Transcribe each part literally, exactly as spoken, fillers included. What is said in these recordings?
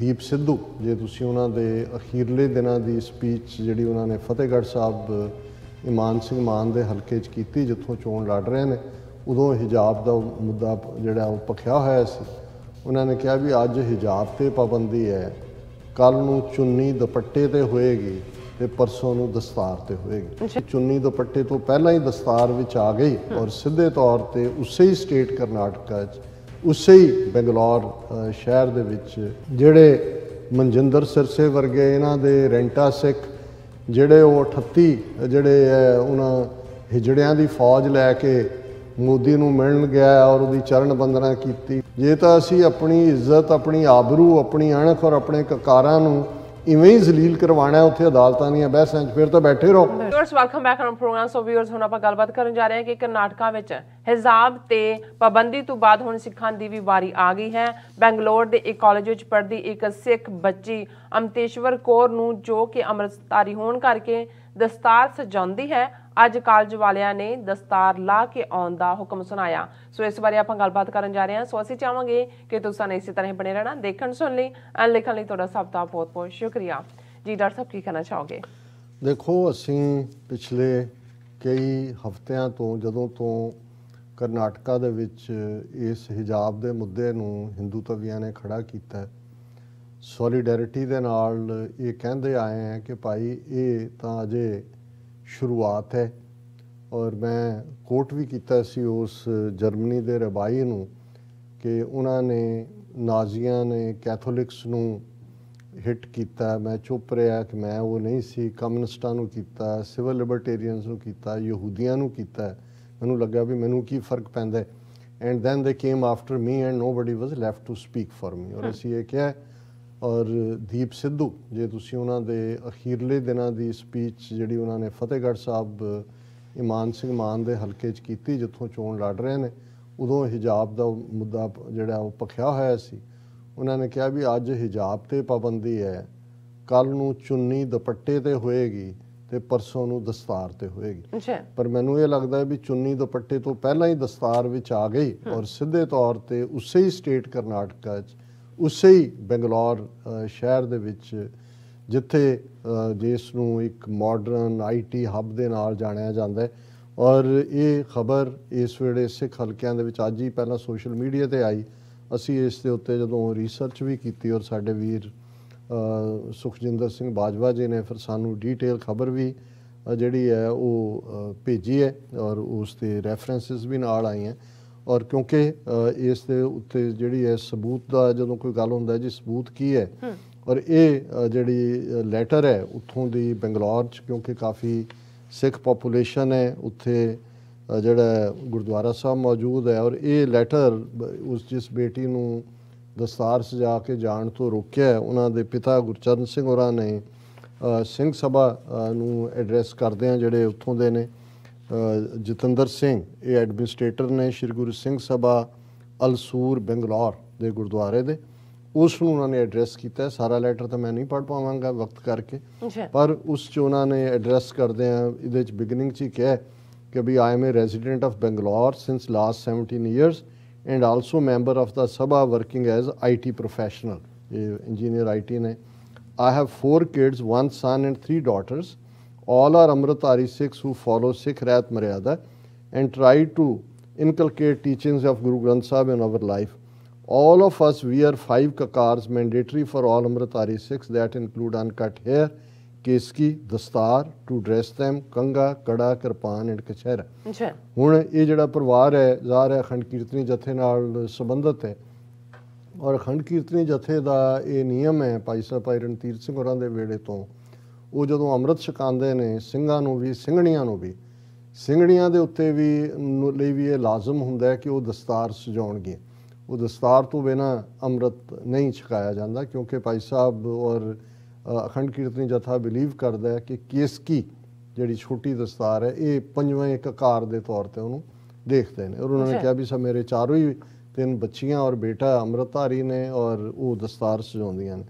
ਦੀਪ ਸਿੱਧੂ ਜੇ ਤੁਸੀਂ ਉਹਨਾਂ ਦੇ ਅਖੀਰਲੇ ਦਿਨਾਂ ਦੀ ਸਪੀਚ ਜਿਹੜੀ ਉਹਨਾਂ ਨੇ ਫਤਿਹਗੜ੍ਹ ਸਾਹਿਬ ਇਮਾਨ ਸਿੰਘ ਮਾਨ ਦੇ ਹਲਕੇ 'ਚ ਕੀਤੀ ਜਿੱਥੋਂ ਚੋਣ ਲੜ ਰਹੇ ਨੇ ਉਦੋਂ ਹਿਜਾਬ ਦਾ ਮੁੱਦਾ ਜਿਹੜਾ ਉਹ ਪਖਿਆ ਹੋਇਆ ਸੀ ਉਹਨਾਂ ਨੇ ਕਿਹਾ ਵੀ ਅੱਜ ਹਿਜਾਬ 'ਤੇ ਪਾਬੰਦੀ ਹੈ ਕੱਲ ਨੂੰ ਚੁੰਨੀ ਦੁਪੱਟੇ 'ਤੇ ਹੋਏਗੀ ਤੇ ਪਰਸੋਂ ਨੂੰ ਦਸਤਾਰ 'ਤੇ ਹੋਏਗੀ ਚੁੰਨੀ ਦੁਪੱਟੇ ਤੋਂ ਪਹਿਲਾਂ ਹੀ ਦਸਤਾਰ ਵਿੱਚ ਆ ਗਈ ਔਰ ਸਿੱਧੇ ਤੌਰ 'ਤੇ ਉਸੇ ਹੀ ਸਟੇਟ ਕਰਨਾਟਕਾ 'ਚ ਉਸੇ ਹੀ ਬੰਗਲੌਰ ਸ਼ਹਿਰ ਦੇ ਵਿੱਚ ਜਿਹੜੇ ਮਨਜਿੰਦਰ ਸਿਰਸੇ ਵਰਗੇ ਇਹਨਾਂ ਦੇ ਰੈਂਟਾ ਸਿੱਖ ਜਿਹੜੇ ਉਹ ਅਠੱਤੀ ਜਿਹੜੇ ਹੈ ਉਹਨਾਂ ਹਿਜੜਿਆਂ ਦੀ ਫੌਜ ਲੈ ਕੇ ਮੋਦੀ ਨੂੰ ਮਿਲਣ ਗਿਆ ਔਰ ਉਹਦੀ ਚਰਨ ਬੰਦਨਾ ਕੀਤੀ ਜੇ ਤਾਂ ਅਸੀਂ ਆਪਣੀ ਇੱਜ਼ਤ ਆਪਣੀ ਆਬਰੂ ਆਪਣੀ ਅਣਖ ਔਰ ਆਪਣੇ ਕਕਾਰਾਂ ਨੂੰ ਇਵੇਂ ਹੀ ਜ਼ਲੀਲ ਕਰਵਾਉਣਾ ਉੱਥੇ ਅਦਾਲਤਾਂ ਦੀਆਂ ਬਹਿਸਾਂ 'ਚ ਫਿਰ ਤਾਂ ਬੈਠੇ ਰਹੋ viewers welcome back on program so viewers ਹੁਣ ਆਪਾਂ ਗੱਲਬਾਤ ਕਰਨ ਜਾ ਰਹੇ ਹਾਂ ਕਿ ਕਰਨਾਟਕਾ ਵਿੱਚ ਹਿਜਾਬ ਤੇ ਪਾਬੰਦੀ ਤੋਂ ਬਾਅਦ ਹੁਣ ਸਿੱਖਾਂ ਦੀ ਵੀ ਵਾਰੀ ਆ ਗਈ ਹੈ ਬੈਂਗਲੌਰ ਦੇ ਇੱਕ ਕਾਲਜ ਵਿੱਚ ਪੜ੍ਹਦੀ ਇੱਕ ਸਿੱਖ ਬੱਚੀ ਅਮਤੇਸ਼ਵਰ ਕੌਰ ਨੂੰ ਜੋ ਕਿ ਅੰਮ੍ਰਿਤਧਾਰੀ ਹੋਣ ਕਰਕੇ ਦਸਤਾਰ ਸਜਾਉਂਦੀ ਹੈ ਅੱਜ ਕਾਲਜ ਵਾਲਿਆਂ ਨੇ ਦਸਤਾਰ ਲਾ ਕੇ ਆਉਣ ਦਾ ਹੁਕਮ ਸੁਣਾਇਆ ਸੋ ਇਸ ਬਾਰੇ ਆਪਾਂ ਗੱਲਬਾਤ ਕਰਨ ਜਾ ਰਹੇ ਹਾਂ ਸੋ ਅਸੀਂ ਚਾਹਾਂਗੇ ਕਿ ਤੁਸੀਂ ਨੇ ਇਸੇ ਤਰ੍ਹਾਂ ਬਣੇ ਰਹਿਣਾ ਦੇਖਣ ਸੁਣ ਲਈ ਐਨ ਲਿਖਣ ਲਈ ਤੁਹਾਡਾ ਸਭ ਦਾ ਬਹੁਤ ਬਹੁਤ ਸ਼ੁਕਰੀਆ ਜੀ ਡਾਕਟਰ ਸਾਹਿਬ ਕੀ ਕਹਿਣਾ ਚਾਹੋਗੇ ਦੇਖੋ ਅਸੀਂ ਪਿਛਲੇ ਕਈ ਹਫ਼ਤਿਆਂ ਤੋਂ ਜਦੋਂ ਤੋਂ ਕਰਨਾਟਕਾ ਦੇ ਵਿੱਚ ਇਸ ਹਿਜਾਬ ਦੇ ਮੁੱਦੇ ਨੂੰ ਹਿੰਦੂ ਤਵੀਆਂ ਨੇ ਖੜਾ ਕੀਤਾ ਸੋਲੀਡੈਰਿਟੀ ਦੇ ਨਾਲ ਇਹ ਕਹਿੰਦੇ ਆਏ ਹੈ ਕਿ ਭਾਈ ਇਹ ਤਾਂ ਅਜੇ शुरुआत है और मैं कोट भी किया सी उस जर्मनी के रबाई नूं कि उन्होंने नाजिया ने कैथोलिक्स नूं हिट किया मैं चुप रहा कि मैं वो नहीं सी कम्यूनिस्टा नूं किया सिविल लिबरटेरियंस नूं किया यहूदियां नूं किया मैनूं लगा भी मैनूं की फर्क पैंदा and then they came after me and nobody was left to speak for me और असीं ये क्या ਔਰ ਦੀਪ ਸਿੱਧੂ ਜੇ ਤੁਸੀਂ ਉਹਨਾਂ ਦੇ ਅਖੀਰਲੇ ਦਿਨਾਂ ਦੀ ਸਪੀਚ ਜਿਹੜੀ ਉਹਨਾਂ ਨੇ ਫਤਿਹਗੜ੍ਹ ਸਾਹਿਬ ਇਮਾਨ ਸਿੰਘ ਮਾਨ ਦੇ ਹਲਕੇ 'ਚ ਕੀਤੀ ਜਿੱਥੋਂ ਚੋਣ ਲੜ ਰਹੇ ਨੇ ਉਦੋਂ ਹਿਜਾਬ ਦਾ ਮੁੱਦਾ ਜਿਹੜਾ ਉਹ ਪਖਿਆ ਹੋਇਆ ਸੀ ਉਹਨਾਂ ਨੇ ਕਿਹਾ ਵੀ ਅੱਜ ਹਿਜਾਬ 'ਤੇ ਪਾਬੰਦੀ ਹੈ ਕੱਲ੍ਹ ਨੂੰ ਚੁੰਨੀ ਦੁਪੱਟੇ 'ਤੇ ਹੋਏਗੀ ਤੇ ਪਰਸੋਂ ਨੂੰ ਦਸਤਾਰ 'ਤੇ ਹੋਏਗੀ ਪਰ ਮੈਨੂੰ ਇਹ ਲੱਗਦਾ ਵੀ ਚੁੰਨੀ ਦੁਪੱਟੇ ਤੋਂ ਪਹਿਲਾਂ ਹੀ ਦਸਤਾਰ ਵਿੱਚ ਆ ਗਈ ਔਰ ਸਿੱਧੇ ਤੌਰ 'ਤੇ ਉਸੇ ਹੀ ਸਟੇਟ ਕਰਨਾਟਕਾ 'ਚ ਉਸੇ ਹੀ ਬੰਗਲੌਰ ਸ਼ਹਿਰ ਦੇ ਵਿੱਚ ਜਿੱਥੇ ਜਿਸ ਨੂੰ ਇੱਕ ਮਾਡਰਨ ਆਈ ਟੀ ਹੱਬ ਦੇ ਨਾਲ ਜਾਣਿਆ ਜਾਂਦਾ ਹੈ ਔਰ ਇਹ ਖਬਰ ਇਸ ਵੇਲੇ ਸਿੱਖ ਹਲਕਿਆਂ ਦੇ ਵਿੱਚ ਅੱਜ ਹੀ ਪਹਿਲਾਂ ਸੋਸ਼ਲ ਮੀਡੀਆ 'ਤੇ ਆਈ ਅਸੀਂ ਇਸ ਦੇ ਉੱਤੇ ਜਦੋਂ ਰਿਸਰਚ ਵੀ ਕੀਤੀ ਔਰ ਸਾਡੇ ਵੀਰ ਸੁਖਜਿੰਦਰ ਸਿੰਘ ਬਾਜਵਾ ਜੀ ਨੇ ਫਿਰ ਸਾਨੂੰ ਡੀਟੇਲ ਖਬਰ ਵੀ ਜਿਹੜੀ ਹੈ ਉਹ ਭੇਜੀ ਹੈ ਔਰ ਉਸ 'ਤੇ ਰੈਫਰੈਂਸਿਸ ਵੀ ਨਾਲ ਆਈਆਂ और क्योंकि इस दे उत्ते जिहड़ी है सबूत दा जदों कोई गल हुंदा जी सबूत की है और ये जिहड़ी लैटर है उत्थों दी बंगलौर च क्योंकि काफ़ी सिख पॉपूलेशन है उत्थे जिहड़ा गुरुद्वारा साहब मौजूद है और ये लैटर उस जिस बेटी नूं दस्तार सजा के जाण तो रोकिया उन्हां दे पिता गुरचरण सिंह होरां ने सिंह सभा नूं एड्रैस करदे आ जिहड़े उत्थों दे ने जितेंद्र सिंह ये एडमिनिस्ट्रेटर ने श्री गुरु सिंह सभा अलसूर बंगलौर के गुरुद्वारे दे उसनूं उन्होंने एड्रैस किया सारा लैटर तो मैं नहीं पढ़ पावांगा वक्त करके पर उस उन्होंने एड्रैस करदे इहदे बिगनिंग च ही कहा कि भी I am a resident of Bangalore since last seventeen years and also member of the सभा working as I T professional ये इंजीनियर आई टी ने I have four kids one son and three daughters all are amritari sikhs who follow sikh rat maryada and try to inculcate teachings of guru granth sahib in our life all of us we are five kakars mandatory for all amritari sikhs that include uncut hair keski dastar to dress them kanga kada kirpan and kachera acha hun eh jehda parivar hai zahar hai akhand kirtani jathe naal sambandhit hai aur akhand kirtani jathe da eh niyam hai bhai sahab bhai randhir singh horan de vele to ਉਹ ਜਦੋਂ ਅੰਮ੍ਰਿਤ ਛਕਾਉਂਦੇ ਨੇ ਸਿੰਘਾਂ ਨੂੰ ਵੀ ਸਿੰਘਣੀਆਂ ਨੂੰ ਵੀ ਸਿੰਘਣੀਆਂ ਦੇ ਉੱਤੇ ਵੀ ਲਈ ਵੀ ਇਹ ਲਾਜ਼ਮ ਹੁੰਦਾ ਕਿ ਉਹ ਦਸਤਾਰ ਸਜਾਉਣਗੇ ਉਹ ਦਸਤਾਰ ਤੋਂ ਬਿਨਾਂ ਅੰਮ੍ਰਿਤ ਨਹੀਂ ਛਕਾਇਆ ਜਾਂਦਾ ਕਿਉਂਕਿ ਭਾਈ ਸਾਹਿਬ ਔਰ ਅਖੰਡ ਕੀਰਤਨੀ ਜਥਾ ਬਿਲੀਵ ਕਰਦਾ ਕਿ ਕੇਸਕੀ ਜਿਹੜੀ ਛੋਟੀ ਦਸਤਾਰ ਹੈ ਇਹ ਪੰਜਵੇਂ ਕਕਾਰ ਦੇ ਤੌਰ 'ਤੇ ਉਹਨੂੰ ਦੇਖਦੇ ਨੇ ਔਰ ਉਹਨਾਂ ਨੇ ਕਿਹਾ ਵੀ ਸਭ ਮੇਰੇ ਚਾਰੋਂ ਹੀ ਤਿੰਨ ਬੱਚੀਆਂ ਔਰ ਬੇਟਾ ਅੰਮ੍ਰਿਤਧਾਰੀ ਨੇ ਔਰ ਉਹ ਦਸਤਾਰ ਸਜਾਉਂਦੀਆਂ ਨੇ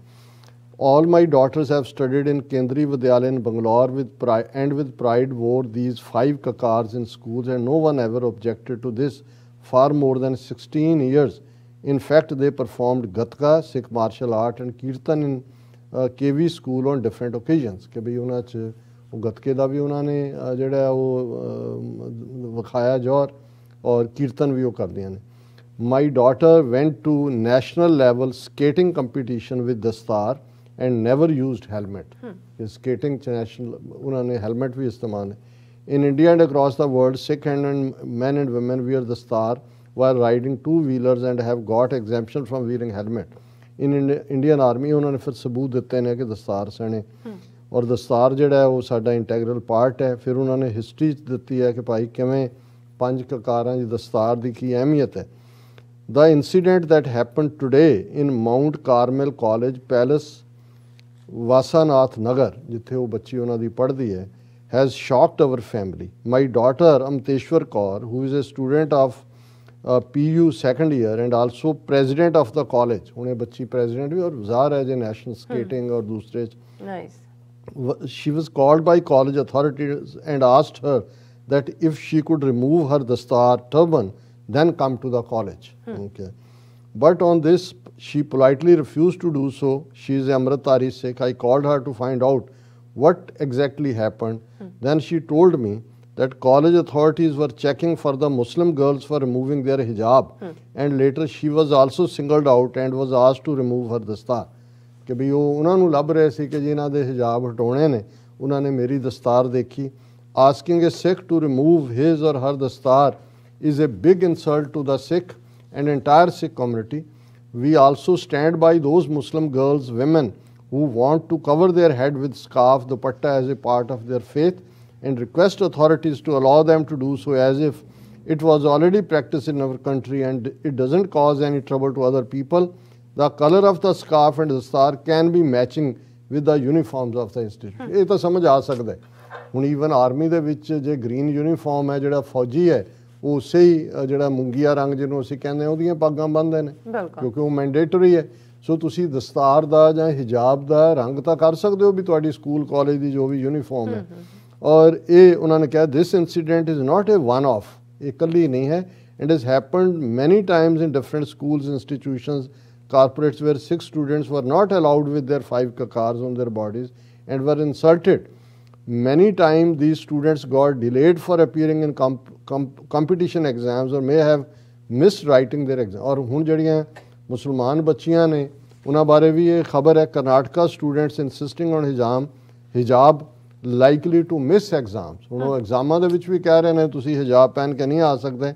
All my daughters have studied in Kendriya Vidyalaya in Bangalore with pride and with pride wore these five kakars in schools and no one ever objected to this for more than sixteen years In fact, they performed Gatka, Sikh martial art and Kirtan in uh, K V school on different occasions. Ke bhi unna ch Gatke da bhi unna ne jada wo vikhaya jor aur Kirtan bhi wo kar diya ne. My daughter went to national level skating competition with Dastar and never used helmet. Hmm. Skating national unna ne helmet bhi istemal ne. In India and across the world, Sikh and men and women wear Dastar while riding two-wheelers and have got exemption from wearing helmet. In Indi Indian Army, उन्होंने फिर सबूत देते हैं कि दस्तार सने और दस्तार जेड़ा है वो साढ़ा इंटेग्रल पार्ट है. फिर उन्होंने हिस्ट्री देती है कि भाई किमें पंज ककारां जी दस्तार दी की अहमियत है. The incident that happened today in Mount Carmel College, Palace, Vasanath Nagar, जिथे वो बच्ची उन्होंने पढ़ दी है, has shocked our family. My daughter Amteshwar Kaur, who is a student of Uh, P U second year and also president of the college. उन्हें बच्ची president भी और ज़ाहिर है जो national skating और दूसरे. Nice. She was called by college authorities and asked her that if she could remove her dastar turban, then come to the college. Hmm. Okay. But on this, she politely refused to do so. She is Amritari Sikh. I called her to find out what exactly happened. Hmm. Then she told me that college authorities were checking for the Muslim girls for removing their hijab. Hmm. And later she was also singled out and was asked to remove her dastar. कि भाई वो उन्होंने लभ रहे थे कि जिन्हां दे हिजाब हटाने ने उन्होंने मेरी दस्तार देखी. Asking a Sikh to remove his or her dastar is a big insult to the Sikh and entire Sikh community. We also stand by those Muslim girls, women who want to cover their head with scarf, dupatta as a part of their faith, and request authorities to allow them to do so as if it was already practiced in our country and it doesn't cause any trouble to other people. The color of the scarf and the star can be matching with the uniforms of the institution. ये तो समझ आ सकता है. उन even army दे विच जे green uniform है जेड़ा फौजी है वो उसे ही जेड़ा मुंगिया रंग जिन्हों उसे कहने होती हैं पागां बंद हैं ना क्योंकि वो mandatory है. सो तुसी दस्तार दा या हिजाब दा रंग ता कर सकते हो भी तो आड़ी स्कूल कॉलेज दी जो भी यूनिफॉर्म है. और ये उन्होंने कहा this incident is not a one off, ये कल्ली नहीं है, it has happened many times in different schools, institutions, corporates where six students were not allowed with their five kakars on their bodies and were insulted. Many times these students got delayed for appearing in comp comp competition exams or may have missed writing their exams. और हुन जड़ियाँ मुसलमान बच्चियाँ ने उन्हें बारे भी ये खबर है Karnataka students insisting on hijab hijab likely to miss exams. उन्होंने एग्जामा दे विच भी कह रहे हैं तुसी हिजाब पहन के नहीं आ सकते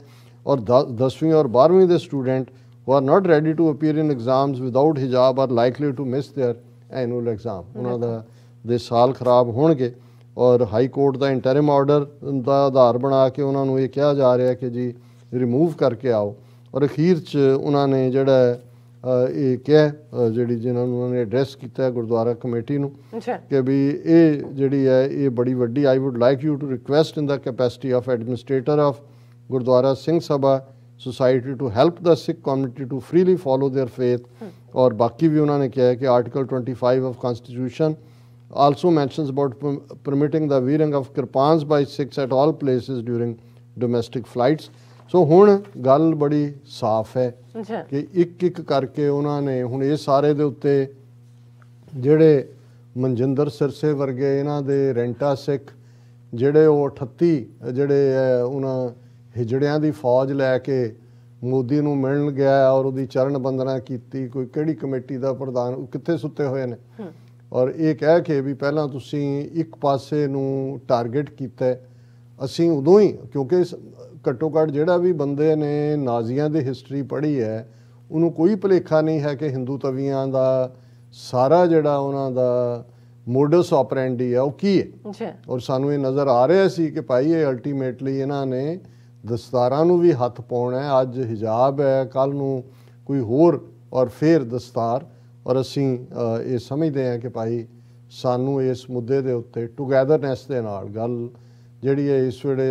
और दसवीं और बारहवीं दे student who are not ready to appear in exams without hijab are likely to miss their annual exam. उन्होंने दा दे साल खराब होंगे और हाई कोर्ट दा इंटरिम ऑर्डर दा आधार बना के उन्होंने ये क्या जा रहा है कि जी रिमूव करके आओ. और अखीर च उन्होंने जड़ा ਇਹ ਕਿਹਾ ਜਿਹੜੀ ਜਿਨ੍ਹਾਂ ਨੂੰ ਉਹਨਾਂ ਨੇ ਐਡਰੈਸ ਕੀਤਾ ਗੁਰਦੁਆਰਾ ਕਮੇਟੀ ਨੂੰ ਕਿ ਵੀ ਇਹ ਜਿਹੜੀ ਹੈ ਇਹ ਬੜੀ ਵੱਡੀ I would like you to request in the capacity of administrator of Gurdwara Singh Sabha society to help the Sikh community to freely follow their faith. ਔਰ ਬਾਕੀ ਵੀ ਉਹਨਾਂ ਨੇ ਕਿਹਾ ਕਿ article twenty-five of constitution also mentions about permitting the wearing of kirpans by Sikhs at all places during domestic flights. So हुण गल बड़ी साफ है कि एक एक करके उन्होंने हुण ये सारे दे उत्ते जेडे मनजिंदर सिरसे वर्गे इन्हां दे रेंटा सिख जेडे वो अठत्ती जेडे उन्हां हिजड़ियां दी फौज लैके मोदी नूं मिलन गया और उहदी चरण बंदना कीती कोई किहड़ी कमेटी दा प्रधान कित्थे सुत्ते होए ने और ये कह के भी पहलां तुसीं एक पासे नूं टारगेट कीता असीं उदों ही क्योंकि घट्टो घट जोड़ा भी बंदे ने नाजिया की हिस्टरी पढ़ी है उन्होंने कोई भुलेखा नहीं है कि हिंदू तवियां का सारा जोड़ा उन्होंने मोडस ऑपरेंडी है वो की है. और सानू ये नज़र आ रहा सी कि भाई ये अल्टीमेटली इन्होंने दस्तारा भी हथ पाना है. अज हिजाब है कल नू कोई होर और फिर दस्तार और असी ये समझते हैं कि भाई सानू इस मुद्दे के उत्ते टुगैदरनैस के नाल गल जिहड़ी है इस वेले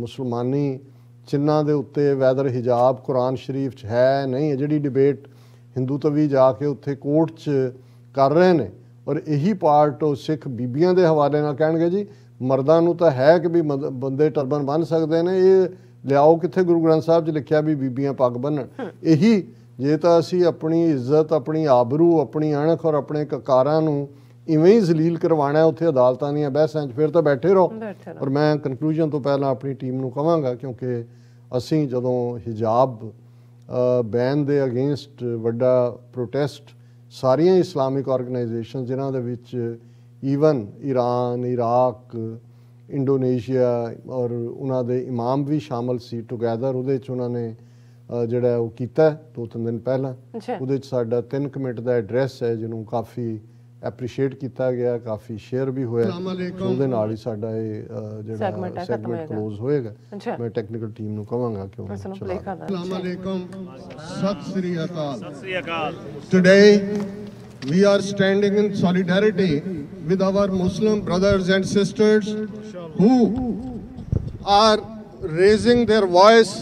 मुसलमानी चिन्हां दे उत्ते वैदर हिजाब कुरान शरीफ च है नहीं है जिहड़ी डिबेट हिंदू तवी जाके उत्थे कोर्ट च कर रहे हैं. और यही पार्ट सिख बीबियां दे हवाले नाल कहणगे जी मर्दां नूं तां है कि भी बंदे टर्बन बन सकते हैं ये लियाओ कित्थे गुरु ग्रंथ साहब च लिखिया भी बीबियां पग बन्नण. यही ਜੇ ਤਾਂ ਅਸੀਂ ਆਪਣੀ ਇੱਜ਼ਤ ਆਪਣੀ ਆਬਰੂ ਆਪਣੀ ਅਣਖ ਔਰ ਆਪਣੇ ਕਕਾਰਾਂ ਨੂੰ ਇਵੇਂ ਹੀ ਜ਼ਲੀਲ ਕਰਵਾਉਣਾ ਹੈ ਉੱਥੇ ਅਦਾਲਤਾਂ ਦੀਆਂ ਬਹਿਸਾਂ 'ਚ ਫਿਰ ਤਾਂ ਬੈਠੇ ਰਹੋ ਔਰ ਮੈਂ ਕਨਕਲੂਜਨ ਤੋਂ ਪਹਿਲਾਂ ਆਪਣੀ ਟੀਮ ਨੂੰ ਕਹਾਂਗਾ ਕਿਉਂਕਿ ਅਸੀਂ ਜਦੋਂ ਹਿਜਾਬ ਬੈਨ ਦੇ ਅਗੇਂਸਟ ਵੱਡਾ ਪ੍ਰੋਟੈਸਟ ਸਾਰੀਆਂ ਇਸਲਾਮਿਕ ਆਰਗੇਨਾਈਜੇਸ਼ਨ ਜਿਨ੍ਹਾਂ ਦੇ ਵਿੱਚ ਈਵਨ ਈਰਾਨ ਇਰਾਕ ਇੰਡੋਨੇਸ਼ੀਆ ਔਰ ਉਹਨਾਂ ਦੇ ਇਮਾਮ ਵੀ ਸ਼ਾਮਲ ਸੀ ਟੁਗੈਦਰ ਉਹਦੇ 'ਚ ਉਹਨਾਂ ਨੇ ਜਿਹੜਾ ਉਹ ਕੀਤਾ ਦੋ ਤਿੰਨ ਦਿਨ ਪਹਿਲਾਂ ਉਹਦੇ 'ਚ ਸਾਡਾ ਤਿੰਨ ਕਮਿਟ ਦਾ ਐਡਰੈਸ ਹੈ ਜਿਹਨੂੰ ਕਾਫੀ ਐਪਰੀਸ਼ੀਏਟ ਕੀਤਾ ਗਿਆ ਕਾਫੀ ਸ਼ੇਅਰ ਵੀ ਹੋਇਆ ਉਹਦੇ ਨਾਲ ਹੀ ਸਾਡਾ ਇਹ ਜਿਹੜਾ ਸੈਗਮੈਂਟ ਕਲੋਜ਼ ਹੋਏਗਾ ਮੈਂ ਟੈਕਨੀਕਲ ਟੀਮ ਨੂੰ ਕਹਾਂਗਾ ਕਿ ਉਹ ਅਸਲਾਮੁਅਲੈਕਮ ਸਤਿ ਸ੍ਰੀ ਅਕਾਲ ਸਤਿ ਸ੍ਰੀ ਅਕਾਲ today we are standing in solidarity with our Muslim brothers and sisters who are raising their voice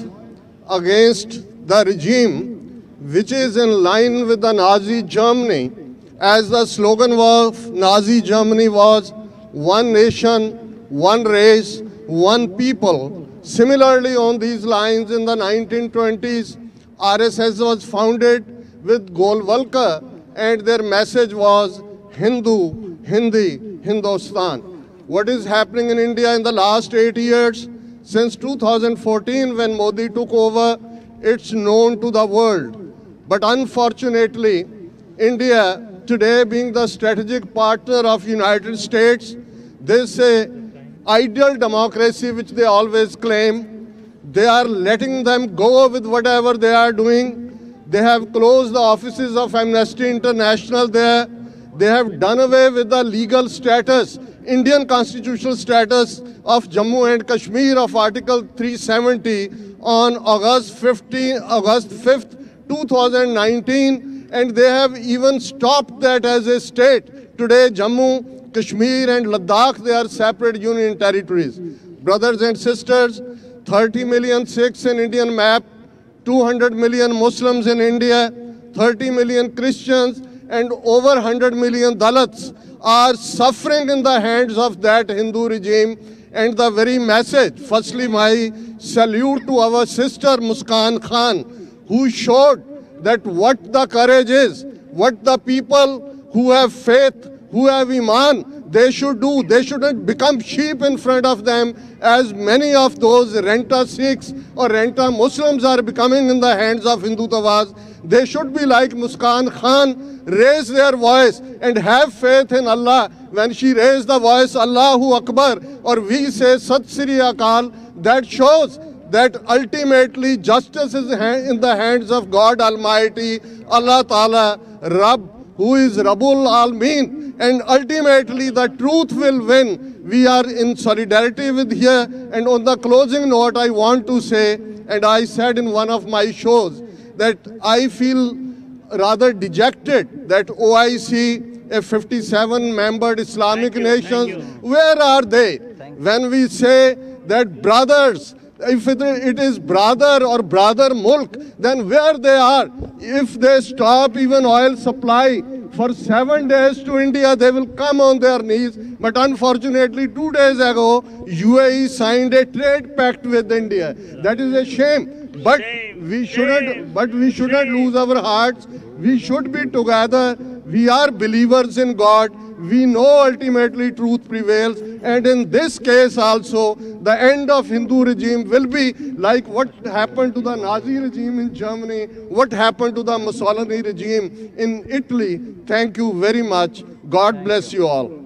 against the regime which is in line with the Nazi Germany, as the slogan of Nazi Germany was one nation, one race, one people. Similarly, on these lines, in the nineteen twenties, R S S was founded with Golwalkar, and their message was Hindu, Hindi, Hindustan. What is happening in India in the last eight years? Since two thousand fourteen, when Modi took over, it's known to the world. But unfortunately, India, today being the strategic partner of United States, this ideal democracy which they always claim, they are letting them go with whatever they are doing. They have closed the offices of Amnesty International there. They have done away with the legal status, Indian constitutional status of Jammu and Kashmir of Article three seventy on August fifteenth, August fifth, two thousand nineteen, and they have even stopped that as a state. Today, Jammu, Kashmir and Ladakh, they are separate union territories. Brothers and sisters, thirty million Sikhs in Indian map, two hundred million Muslims in India, thirty million Christians and over one hundred million Dalits are suffering in the hands of that Hindu regime. And the very message, firstly my salute to our sister Muskan Khan, who showed that what the courage is, what the people who have faith, who have Iman, they should do. They shouldn't become sheep in front of them, as many of those renta Sikhs or renta Muslims are becoming in the hands of Hindutavas. They should be like Muskan Khan, raise their voice and have faith in Allah. When she raised the voice, Allahu Akbar, or we say Sat Sri Akal, that shows that ultimately justice is in the hands of God Almighty, Allah Ta'ala, Rabb, who is Rabbul Alameen, and ultimately the truth will win. We are in solidarity with here. And on the closing note, I want to say, and I said in one of my shows, that I feel rather dejected that O I C, a fifty-seven membered Islamic nation, where are they? When we say that brothers, if it is brother or brother mulk, then where they are? If they stop even oil supply for seven days to India, they will come on their knees. But unfortunately, two days ago, U A E signed a trade pact with India. That is a shame. But we shouldn't, but we shouldn't lose our hearts. We should be together. We are believers in God. We know ultimately truth prevails, and in this case also the end of Hindu regime will be like what happened to the Nazi regime in Germany, what happened to the Mussolini regime in Italy. Thank you very much. God bless you all.